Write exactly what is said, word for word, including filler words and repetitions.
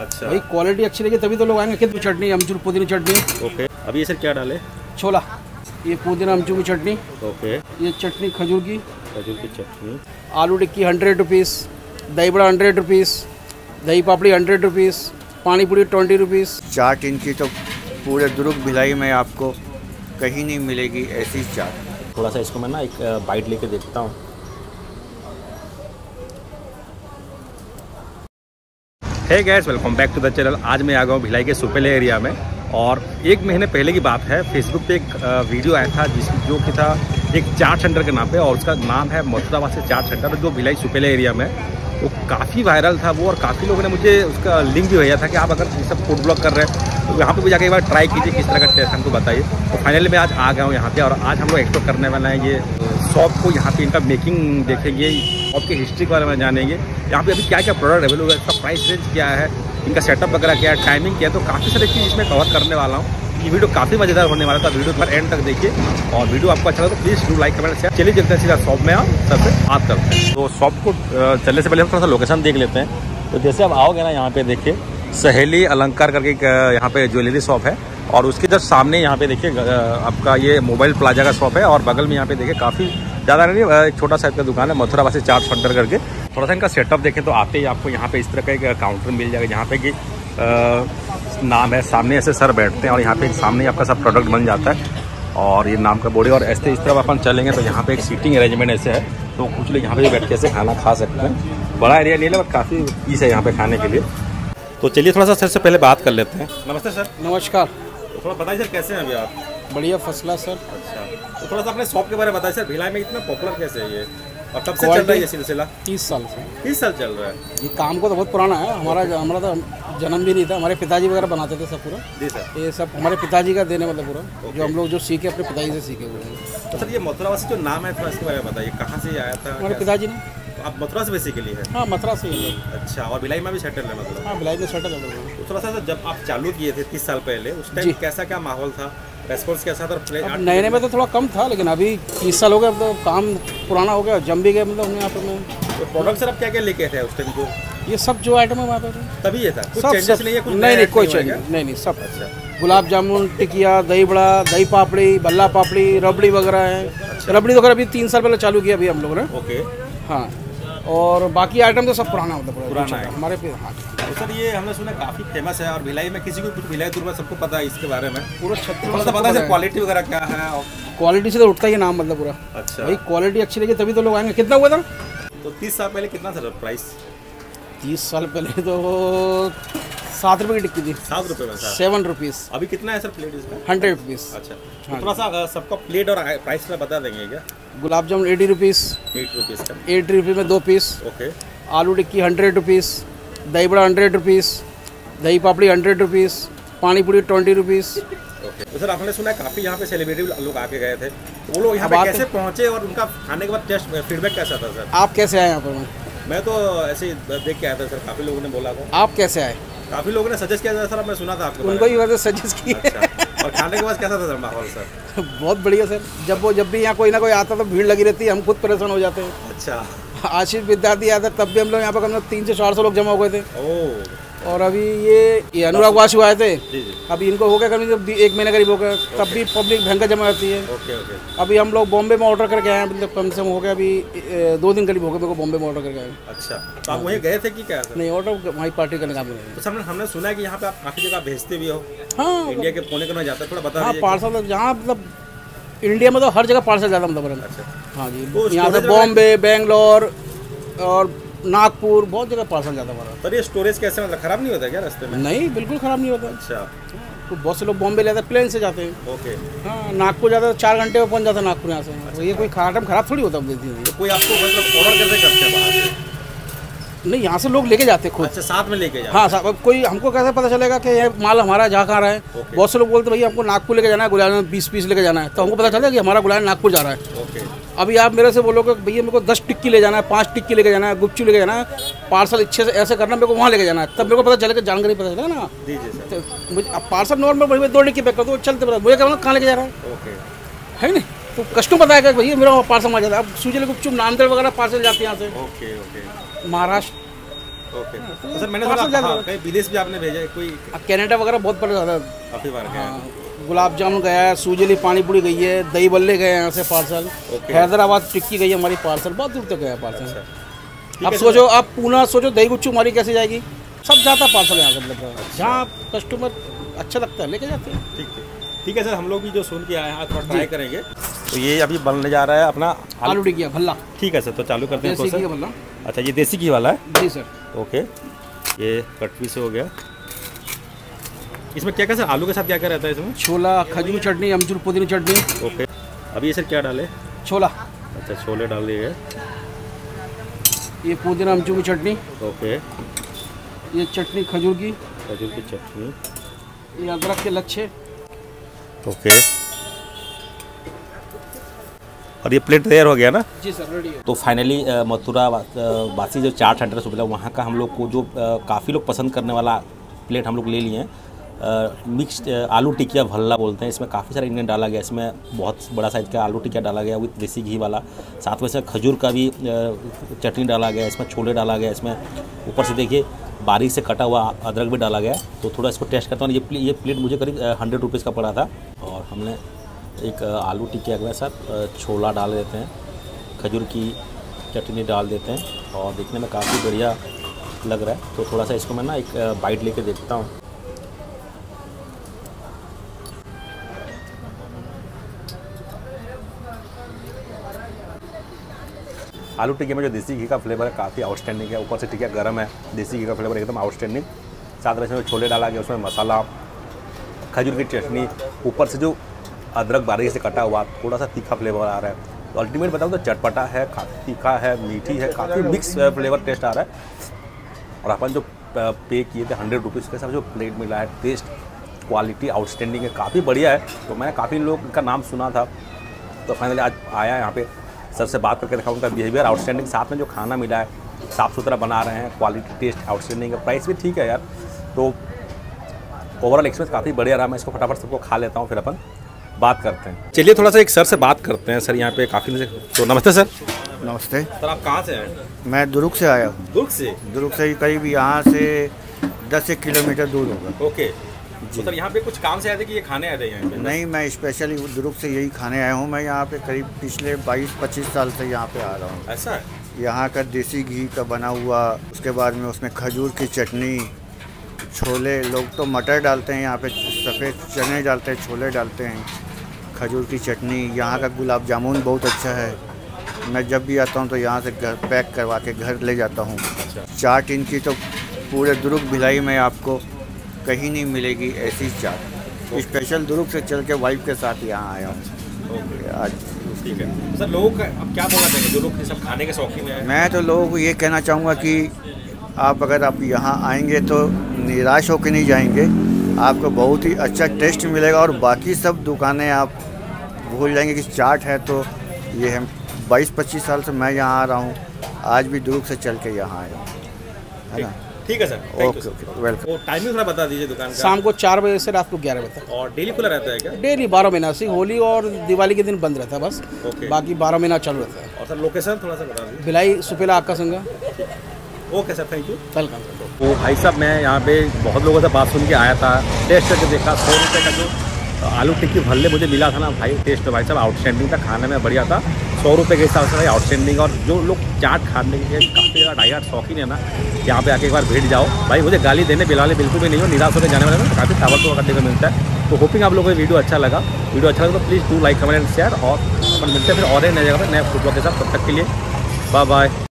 अच्छा भाई क्वालिटी अच्छी लगी तभी तो लोग आएंगे। कितनी चटनी, अमचूर पुदीना चटनी। ओके अब ये सर क्या डाले? छोला, ये पुदीना अमचूर की चटनी। ओके ये चटनी खजूर की, खजूर की चटनी। आलू टिक्की हंड्रेड रुपीज़, दही बड़ा हंड्रेड रुपीज़, दही पापड़ी hundred rupees, pani puri twenty rupees. चाट इनकी तो पूरे दुर्ग भिलाई में आपको कहीं नहीं मिलेगी ऐसी चाट। थोड़ा सा इसको मैं ना एक बाइट लेके देखता हूँ। Hey guys, welcome back to the channel. आज मैं आ गया हूँ भिलाई के सुपेले एरिया में और एक महीने पहले की बात है, फेसबुक पे एक वीडियो आया था जिस जो कि था एक चाट सेंटर के नाम पे और उसका नाम है मथुरावासी चाट सेंटर जो भिलाई सुपेले एरिया में, वो काफ़ी वायरल था वो और काफ़ी लोगों ने मुझे उसका लिंक भी भेजा था कि आप अगर सब फूड ब्लॉग कर रहे हैं तो यहाँ पर भी जाकर एक बार ट्राई कीजिए, किस तरह का टेस्ट हमको बताइए। तो फाइनली मैं आज आ गया हूँ यहाँ पर और आज हम लोग एक्सप्लोर करने वाला है ये शॉप को, यहाँ पर इनका मेकिंग देखेंगे, आपकी हिस्ट्री के बारे में जानेंगे, यहाँ पे अभी क्या क्या प्रोडक्ट अवेलेबल है, इसका प्राइस रेंज क्या है, इनका सेटअप वगैरह क्या है, टाइमिंग क्या है, तो काफ़ी सारी चीज़ इसमें कवर करने वाला हूँ। ये वीडियो काफ़ी मज़ेदार होने वाला था, वीडियो पर एंड तक देखिए और वीडियो आपको अच्छा लगा तो please do like comment share. चलिए चलते हैं सीधा शॉप में, आप सबसे बात करते हैं। तो शॉप को चलने से पहले हम थोड़ा सा लोकेशन देख लेते हैं। तो जैसे आप आओगे ना यहाँ पर देखिए सहेली अलंकार करके यहाँ पर ज्वेलरी शॉप है और उसके जब सामने यहाँ पे देखिए आपका ये मोबाइल प्लाजा का शॉप है और बगल में यहाँ पे देखिए काफ़ी ज़्यादा नहीं एक छोटा सा का दुकान है मथुरावासी चाट सेंटर करके। थोड़ा सा इनका सेटअप देखें तो आते ही आपको यहाँ पे इस तरह का एक काउंटर मिल जाएगा जहाँ पे कि नाम है, सामने ऐसे सर बैठते हैं और यहाँ पे सामने आपका सब प्रोडक्ट बन जाता है और ये नाम का बॉडी और ऐसे इस तरफ अपन चलेंगे तो यहाँ पे एक सीटिंग अरेंजमेंट ऐसे है तो कुछ लोग यहाँ पर बैठ के ऐसे खाना खा सकते हैं। बड़ा एरिया नहीं है, काफ़ी पीस है यहाँ पर खाने के लिए। तो चलिए थोड़ा सा सर से पहले बात कर लेते हैं। नमस्ते सर। नमस्कार। थोड़ा बताइए सर कैसे हैं अभी आप? बढ़िया फसला सर। अच्छा तो थोड़ा सा अपने शॉप के बारे में बताइए सर, भिलाई में इतना पॉपुलर कैसे है ये और कब से चल रहा है ये सिलसिला? तीस साल से। तीस साल चल रहा है ये काम को तो बहुत पुराना है, हमारा हमारा तो जन्म भी नहीं था, हमारे पिताजी वगैरह बनाते थे सब पूरा। जी सर। ये सब हमारे पिताजी का देने वाला पूरा, जो हम लोग जो सीखे अपने पिताजी से सीखे हुए। सर ये मथुरावासी जो नाम है थोड़ा इसके बारे में बताइए, कहाँ से आया था? हमारे पिताजी ने। आप मथुरा से बेसिकली है? हाँ मथुरा से ही है। अच्छा और भिलाई में भी सेटल है मतलब? हाँ भिलाई में सेटल है। थोड़ा सा जब आप चालू किए थे तीस साल पहले उस टाइम कैसा क्या माहौल था, रेस्पॉन्स कैसा था? नए नए में तो थोड़ा कम था लेकिन अभी तीस साल हो गए तो काम पुराना हो गया, जम भी गए मतलब यहाँ पर। प्रोडक्ट सर आप क्या क्या लेके थे उस टाइम को? ये सब जो आइटम है वहाँ पर तभी ये था, नहीं नहीं कोई चेंज नहीं, नहीं सब। अच्छा गुलाब जामुन, टिकिया, दही बड़ा, दही पापड़ी, भल्ला पापड़ी, रबड़ी वगैरह है। रबड़ी वगैरह अभी तीन साल पहले चालू किया अभी हम लोगों ने। ओके हाँ और बाकी आइटम तो सब पुराना होता है, पुराना है हमारे पे। हाँ तो सर ये हमने सुना काफ़ी फेमस है और भिलाई में किसी को कुछ भिलाई दुर्ग सबको पता है इसके बारे में पूरा छत्तीसगढ़ से पता है। क्वालिटी वगैरह क्या है? क्वालिटी से तो उठता ही नाम मतलब पूरा। अच्छा भाई क्वालिटी अच्छी लगी तभी तो लोग आएंगे। कितना हुआ था तो तीस साल पहले कितना था प्राइस? तीस साल पहले तो सात रुपये की टिक्की थी। सात रुपये में? Seven rupees. अभी कितना है सर प्लेट इसमें? Hundred rupees. अच्छा थोड़ा सा सबका प्लेट और प्राइस में बता देंगे क्या? Gulab jamun eighty rupees, eight rupees का एट रुपीज़ में दो पीस। ओके आलू टिक्की हंड्रेड रुपीज़, दही बड़ा हंड्रेड रुपीज़, दही पापड़ी hundred rupees, pani puri twenty rupees. Okay तो सर आपने सुना काफ़ी यहाँ पे सेलिब्रिटी लोग आके गए थे, वो लोग यहाँ पे कैसे पहुँचे और उनका खाने के बाद टेस्ट फीडबैक कैसा था सर? आप कैसे आए यहाँ पर? मैं तो ऐसे ही देख के आया था सर, काफ़ी लोगों ने बोला था। आप कैसे आए? काफ़ी लोगों ने सजेस्ट किया था सर, आपने सुना था आपको? उनको ही वैसे सजेस्ट किया। और खाने के बाद कैसा था सर माहौल? सर बहुत बढ़िया सर, जब वो जब भी यहाँ कोई ना कोई आता तो भीड़ लगी रहती है, हम खुद परेशान हो जाते हैं। अच्छा आशीष विद्यार्थी आया था तब भी हम लोग यहाँ पर कम से कम तीन सौ चार सौ लोग जमा हो गए थे। ओ और अभी ये, ये अनुराग वाशु आए थे, अभी इनको हो गया कभी जब एक महीने करीब हो गया, तब भी पब्लिक भयंकर जमा रहती है। ओके ओके अभी हम लोग बॉम्बे में ऑर्डर करके आए मतलब कम से कम हो गया अभी दो दिन करीब हो गए मेरे को बॉम्बे में ऑर्डर करके आए। अच्छा तो आप वहीं गए थे कि क्या? नहीं ऑर्डर वहीं पार्टी करने का मिले। तो हमने सुना कि यहाँ पे आप काफ़ी जगह भेजते भी हो। हाँ इंडिया के कोने कोने जाता है, थोड़ा बता दीजिए। पार्सल यहाँ मतलब इंडिया में तो हर जगह पार्सल ज़्यादा मतलब। अच्छा हाँ जी यहाँ से बॉम्बे, बेंगलोर और नागपुर बहुत जगह पार्सल जाता हमारा। पर ये स्टोरेज कैसे मतलब खराब नहीं होता क्या रास्ते में? नहीं बिल्कुल खराब नहीं होता। अच्छा तो बहुत से लोग बॉम्बे लेते हैं प्लेन से जाते हैं। ओके हाँ नागपुर जाते हैं चार घंटे में पहुंच जाता है नागपुर यहाँ से। अच्छा, तो ये कोई आइटम खराब थोड़ी होता है। तो कोई आपको मतलब ऑर्डर कैसे करते हैं बाहर से? नहीं यहाँ से लोग लेके जाते खुद। अच्छा साथ में लेके जाते। हाँ साहब कोई हमको कैसे पता चलेगा कि ये माल हमारा जहाँ कहाँ रहा है? बहुत से लोग बोलते भैया हमको नागपुर लेके जाना है, गुलाब जामुन बीस पीस लेके जाना है, तो हमको पता चला कि हमारा गुलाब नागपुर जा रहा है। ओके अभी आप मेरे से बोलोगे भैया मेरे को दस टिक्की ले जाना है, पाँच टिक्की लेके जाना है, गुपचू लेके जाना है, पार्सल अच्छे से ऐसे करना मेरे को वहाँ लेके जाना है, तब मेरे को पता चलेगा, जानकारी पता चलेगा ना। तो मुझे अब पार्सल नॉर्मल दो टिक्की पैक कर दो चलते पता मुझे कहाँ लेके जा रहा है। ओके है ना तो कस्टमर बताएगा भैया मेरा पार्सल आ जाता है। अब सूजी गुपचुप नामदेड़ वगैरह पार्सल जाते हैं यहाँ से। ओके ओके महाराष्ट्र ओके तो सर मैंने सुना हाँ, कहीं विदेश भी आपने भेजा है कोई? अब कनाडा वगैरह बहुत बड़ा ज़्यादा काफ़ी बार गया है। गुलाब जामुन गया है, सूजीली पानी पूरी गई है, दही बल्ले गए यहाँ से पार्सल, हैदराबाद टिक्की गई है हमारी पार्सल, बहुत दूर तक गया पार्सल। आप सोचो आप पूना सोचो दही गुच्चू हमारी कैसे जाएगी, सब जाता पार्सल यहाँ से, मतलब जहाँ कस्टमर अच्छा लगता है लेके जाते हैं। ठीक है ठीक है सर, हम लोग भी जो सुन के आए हैं थोड़ा ट्राई करेंगे। तो ये अभी बनने जा रहा है अपना आलू टिकिया भल्ला। ठीक है सर, तो चालू करते हैं प्रोसेस। अच्छा ये देसी घी वाला है? जी सर। ओके ये कट पीस हो गया। इसमें क्या क्या सर आलू के साथ क्या क्या रहता है इसमें? छोला, खजूर चटनी, अमचूर पुदीना चटनी। ओके अभी ये सर क्या डाले? छोला। अच्छा छोले डाल दिए, ये पुदीना अमचूर की चटनी। ओके ये चटनी खजूर की, खजूर की चटनी, ये अदरक के लच्छे। ओके और ये प्लेट तैयार हो गया ना? जी सर रेडी है। तो फाइनली मथुरावासी जो चाट सेंटर सुबह वहाँ का हम लोग को जो काफ़ी लोग पसंद करने वाला प्लेट हम लोग ले लिए हैं, मिक्स्ड आलू टिकिया भल्ला बोलते हैं। इसमें काफ़ी सारा इंग्रेडिएंट डाला गया, इसमें बहुत बड़ा साइज का आलू टिकिया डाला गया विथ देसी घी वाला, साथ में इसमें खजूर का भी चटनी डाला गया, इसमें छोले डाला गया, इसमें ऊपर से देखिए बारीक से कटा हुआ अदरक भी डाला गया। तो थोड़ा इसको टेस्ट करता हूँ। ये ये प्लेट मुझे करीब हंड्रेड रुपीज़ का पड़ा था। और हमने एक आलू टिक्की के साथ छोला डाल देते हैं, खजूर की चटनी डाल देते हैं और देखने में काफ़ी बढ़िया लग रहा है। तो थोड़ा सा इसको मैं ना एक बाइट लेके देखता हूँ। आलू टिक्की में जो देसी घी का फ्लेवर है काफ़ी आउटस्टैंडिंग है, ऊपर से टिक्किया गर्म है, देसी घी का फ्लेवर एकदम आउटस्टैंडिंग। साथ में इसमें छोले डाला गया, उसमें मसाला, खजूर की चटनी, ऊपर से जो अदरक बारीक से कटा हुआ, थोड़ा सा तीखा फ्लेवर आ रहा है। तो अल्टीमेट बताऊँ तो चटपटा है, काफ़ी तीखा है, मीठी है, काफ़ी मिक्स फ्लेवर टेस्ट आ रहा है। और अपन जो पे किए थे हंड्रेड रुपीज़ के साथ जो प्लेट मिला है, टेस्ट क्वालिटी आउटस्टैंडिंग है, काफ़ी बढ़िया है। तो मैंने काफ़ी लोग का नाम सुना था, तो फाइनली आज आया यहाँ पे सर से बात करके देखा, उनका बिहेवियर आउटस्टैंडिंग, साथ में जो खाना मिला है साफ़ सुथरा बना रहे हैं, क्वालिटी टेस्ट आउटस्टैंडिंग है, प्राइस भी ठीक है यार। तो ओवरऑल एक्सपीरियंस काफ़ी बढ़िया रहा। मैं इसको फटाफट सबको खा लेता हूँ, फिर अपन बात करते हैं। चलिए थोड़ा सा एक सर से बात करते हैं। सर यहाँ पे काफ़ी से तो नमस्ते सर। नमस्ते सर, आप कहाँ से हैं? मैं दुर्ग से आया हूँ। दुर्ग से? दुर्ग से करीब यहाँ से दस एक किलोमीटर दूर होगा। ओके जी। तो सर यहाँ पे कुछ काम से आए थे कि ये खाने आए थे यहाँ पे? नहीं, मैं स्पेशली दुर्ग से यही खाने आया हूँ। मैं यहाँ पे करीब पिछले बाईस पच्चीस साल से यहाँ पे आ रहा हूँ। ऐसा? यहाँ का देसी घी का बना हुआ, उसके बाद में उसमें खजूर की चटनी, छोले, लोग तो मटर डालते हैं यहाँ पे, सफ़ेद चने डालते हैं, छोले डालते हैं, खजूर की चटनी। यहाँ का गुलाब जामुन बहुत अच्छा है। मैं जब भी आता हूँ तो यहाँ से घर पैक करवा के घर ले जाता हूँ। चाट इनकी तो पूरे दुर्ग भिलाई में आपको कहीं नहीं मिलेगी ऐसी चाट। स्पेशल दुर्ग से चल के वाइफ के साथ यहाँ आया हूँ आज। ठीक है सर, लोगों का अब क्या बोलना चाहिए जो लोग सब खाने के शौकीन हैं? मैं तो लोगों को ये कहना चाहूँगा कि आप अगर आप यहाँ आएंगे तो निराश होकर नहीं जाएंगे, आपको बहुत ही अच्छा टेस्ट मिलेगा। और बाकी सब दुकानें आप भूल जाएंगे कि चाट है। तो ये है बाईस पच्चीस साल से मैं यहाँ आ रहा हूँ, आज भी दूर से चल के यहाँ आया हूँ, है ना? ठीक है सर, ओके वेलकम। टाइमिंग थोड़ा बता दीजिए दुकान का? शाम को चार बजे से रात को ग्यारह बजे तक। और डेली खुला रहता है क्या? डेली बारह महीना से, होली और दिवाली के दिन बंद रहता है बस, बाकी बारह महीना चालू रहता है। और सर लोकेशन थोड़ा सा बता दीजिए? भिलाई सुपेला आपका संगा। Okay sir, thank you, welcome sir. तो भाई साहब मैं यहाँ पे बहुत लोगों से बात सुन के आया था, टेस्ट करके देखा, सौ रुपये का जो आलू टिक्की भल्ले मुझे मिला था ना भाई, टेस्ट भाई साहब आउटस्टैंडिंग था, खाने में बढ़िया था, सौ रुपये के हिसाब से भाई आउटस्टैंडिंग। और जो लोग चाट खाने के लिए काफ़ी ज़्यादा डाइट शौकीन है ना, यहाँ पे आके एक बार भेंट जाओ भाई। मुझे गाली देने बिलाले बिल्कुल भी नहीं हो, निराश होकर जाने वाले, काफ़ी ताकत हुआ करने को मिलता है। तो होपिंग आप लोगों को वीडियो अच्छा लगा, वीडियो अच्छा लगा तो please do like comment and share. और मिलते हैं फिर और नई जगह पर नए फूड ब्लॉग के साथ, तब तक के लिए बाय बाय।